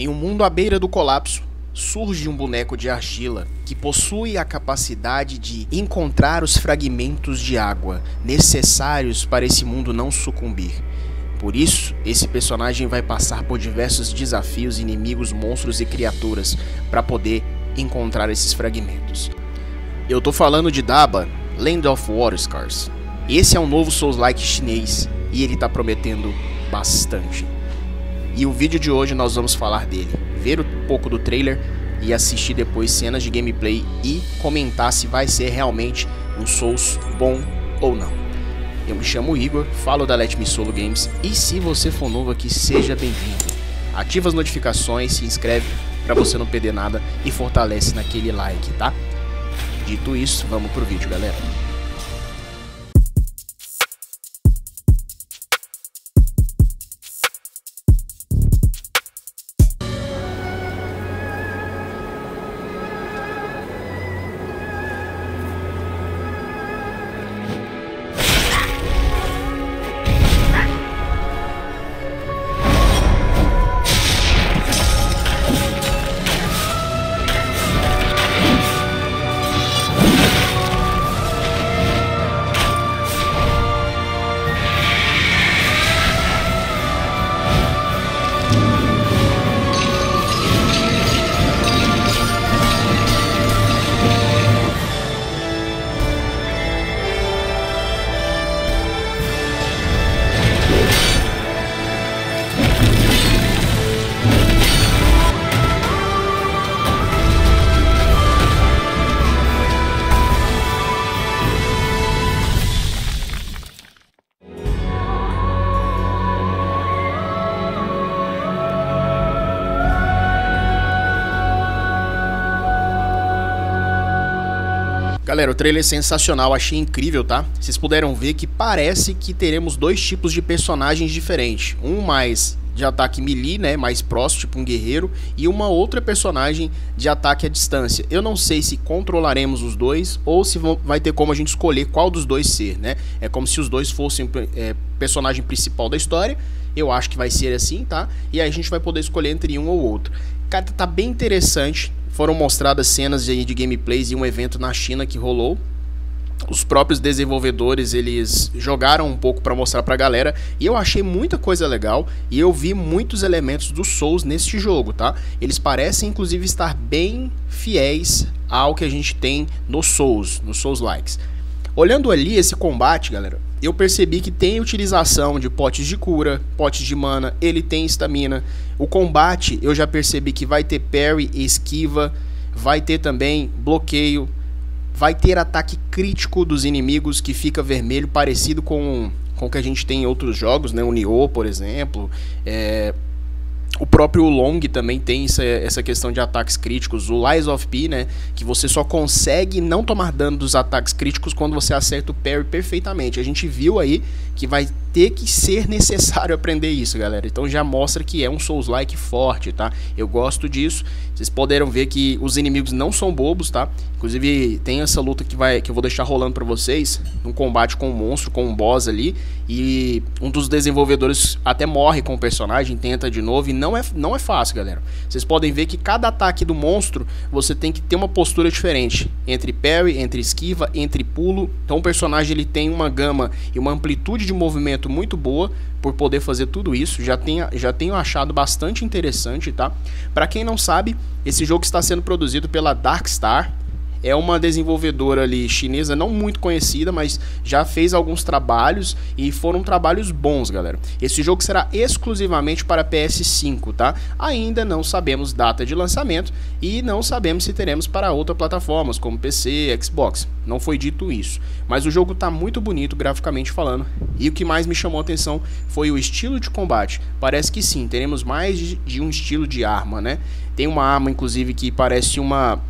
Em um mundo à beira do colapso, surge um boneco de argila que possui a capacidade de encontrar os fragmentos de água necessários para esse mundo não sucumbir. Por isso, esse personagem vai passar por diversos desafios, inimigos, monstros e criaturas para poder encontrar esses fragmentos. Eu tô falando de Daba: Land of Water Scars. Esse é um novo Souls-like chinês e ele tá prometendo bastante. E o vídeo de hoje nós vamos falar dele, ver um pouco do trailer e assistir depois cenas de gameplay e comentar se vai ser realmente um Souls bom ou não. Eu me chamo Igor, falo da Let Me Solo Games e se você for novo aqui, seja bem-vindo. Ativa as notificações, se inscreve para você não perder nada e fortalece naquele like, tá? Dito isso, vamos pro vídeo, galera. Galera, o trailer é sensacional, achei incrível, tá? Vocês puderam ver que parece que teremos dois tipos de personagens diferentes. Um mais de ataque melee, né, mais próximo, tipo um guerreiro, e uma outra personagem de ataque à distância. Eu não sei se controlaremos os dois ou se vai ter como a gente escolher qual dos dois ser, né? É como se os dois fossem personagem principal da história. Eu acho que vai ser assim, tá? E aí a gente vai poder escolher entre um ou outro. Cara, tá bem interessante. Foram mostradas cenas de gameplays e um evento na China que rolou. Os próprios desenvolvedores, eles jogaram um pouco para mostrar pra galera. E eu achei muita coisa legal. E eu vi muitos elementos do Souls neste jogo, tá? Eles parecem, inclusive, estar bem fiéis ao que a gente tem no Souls, nos Souls-likes. Olhando ali esse combate, galera, eu percebi que tem utilização de potes de cura, potes de mana, ele tem estamina. O combate eu já percebi que vai ter parry e esquiva, vai ter também bloqueio, vai ter ataque crítico dos inimigos que fica vermelho, parecido com o que a gente tem em outros jogos, né? O Nioh, por exemplo, o próprio Long também tem essa questão de ataques críticos. O Lies of P, né, que você só consegue não tomar dano dos ataques críticos quando você acerta o parry perfeitamente. A gente viu aí que vai ter que ser necessário aprender isso, galera. Então já mostra que é um Souls-like forte, tá? Eu gosto disso. Vocês puderam ver que os inimigos não são bobos, tá? Inclusive tem essa luta que eu vou deixar rolando pra vocês, um combate com um monstro, com um boss ali. E um dos desenvolvedores até morre com o personagem, tenta de novo e não é fácil, galera. Vocês podem ver que cada ataque do monstro, você tem que ter uma postura diferente. Entre parry, entre esquiva, entre pulo. Então o personagem ele tem uma gama e uma amplitude de movimento muito boa por poder fazer tudo isso. Já tenho achado bastante interessante, tá? Pra quem não sabe, esse jogo está sendo produzido pela Darkstar. É uma desenvolvedora ali chinesa não muito conhecida, mas já fez alguns trabalhos e foram trabalhos bons, galera. Esse jogo será exclusivamente para PS5, tá? Ainda não sabemos data de lançamento e não sabemos se teremos para outras plataformas, como PC, Xbox. Não foi dito isso. Mas o jogo tá muito bonito graficamente falando. E o que mais me chamou a atenção foi o estilo de combate. Parece que sim, teremos mais de um estilo de arma, né? Tem uma arma, inclusive, que parece uma...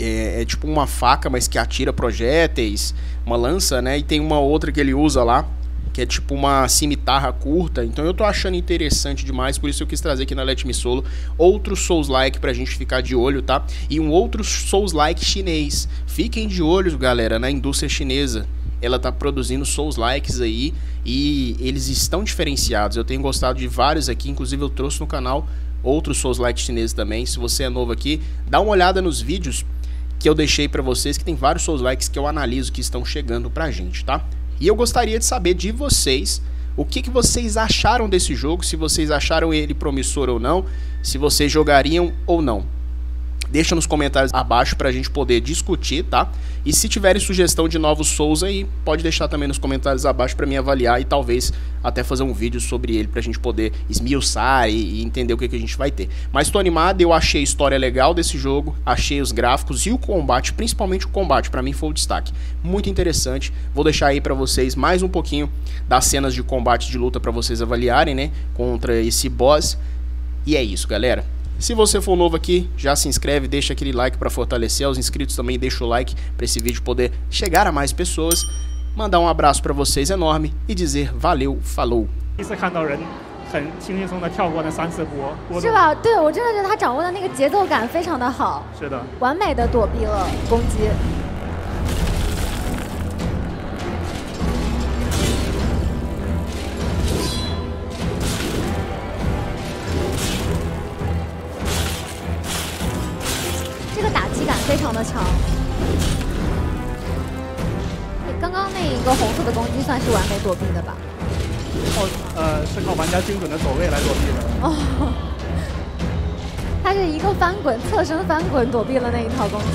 É tipo uma faca, mas que atira projéteis, uma lança, né? E tem uma outra que ele usa lá, que é tipo uma cimitarra curta. Então eu tô achando interessante demais, por isso eu quis trazer aqui na Let Me Solo outro Souls-like pra gente ficar de olho, tá? E um outro Souls-like chinês. Fiquem de olho, galera, na indústria chinesa. Ela tá produzindo Souls-likes aí e eles estão diferenciados. Eu tenho gostado de vários aqui, inclusive eu trouxe no canal... outros Souls-like chineses também. Se você é novo aqui, dá uma olhada nos vídeos que eu deixei pra vocês, que tem vários Souls-likes que eu analiso que estão chegando pra gente, tá? E eu gostaria de saber de vocês o que vocês acharam desse jogo, se vocês acharam ele promissor ou não, se vocês jogariam ou não. Deixa nos comentários abaixo pra gente poder discutir, tá? E se tiverem sugestão de novos Souls aí, pode deixar também nos comentários abaixo pra mim avaliar e talvez até fazer um vídeo sobre ele pra gente poder esmiuçar e entender o que a gente vai ter. Mas tô animado, eu achei a história legal desse jogo, achei os gráficos e o combate, principalmente o combate, pra mim foi o destaque. Muito interessante, vou deixar aí pra vocês mais um pouquinho das cenas de combate de luta pra vocês avaliarem, né? Contra esse boss. E é isso, galera. Se você for novo aqui, já se inscreve, deixa aquele like para fortalecer. Aos inscritos também deixa o like para esse vídeo poder chegar a mais pessoas. Mandar um abraço para vocês enorme e dizer valeu, falou. 非常的强，刚刚那一个红色的攻击算是完美躲避的吧？是靠玩家精准的走位来躲避的。哦，他是一个翻滚，侧身翻滚躲避了那一套攻击。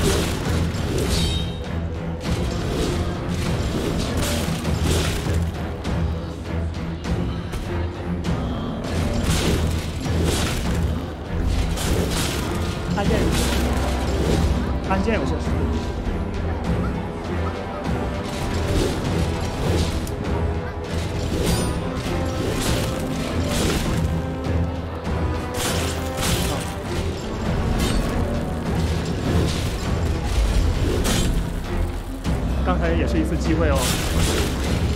看见。 按键有些事。刚才也是一次机会哦。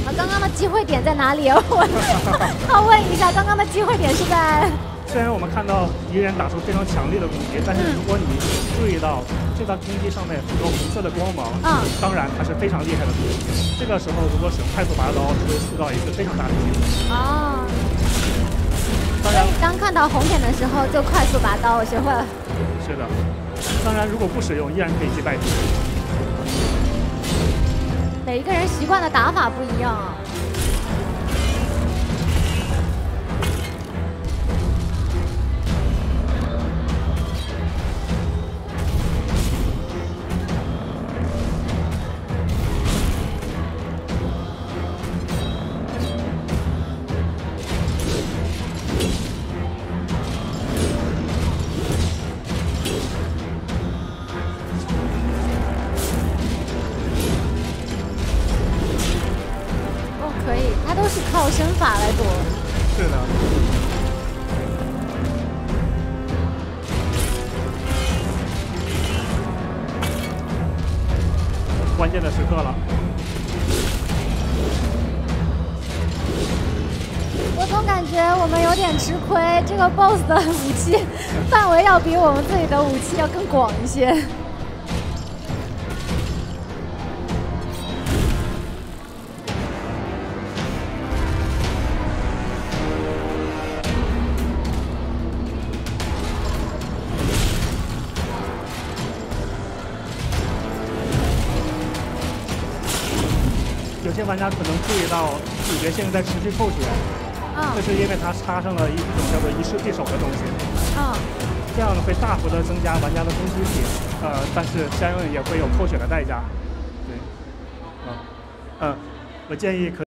啊，刚刚的机会点在哪里哦？我问一下，刚刚的机会点是在？ 虽然我们看到敌人打出非常强烈的攻击，但是如果你注意到这道攻击上面有红色的光芒，当然它是非常厉害的攻击。这个时候如果使用快速拔刀，就会塑造一次非常大的机会。哦。当然，当看到红点的时候就快速拔刀，我学会了。是的，当然如果不使用，依然可以击败敌人。每一个人习惯的打法不一样啊。 靠身法来躲，是的。关键的时刻了，我总感觉我们有点吃亏，这个 BOSS 的武器范围要比我们自己的武器要更广一些。 有些玩家可能注意到主角现在在持续扣血，这是因为他插上了一种叫做一式匕首的东西，这样会大幅的增加玩家的攻击力，但是相应也会有扣血的代价，对，我建议可。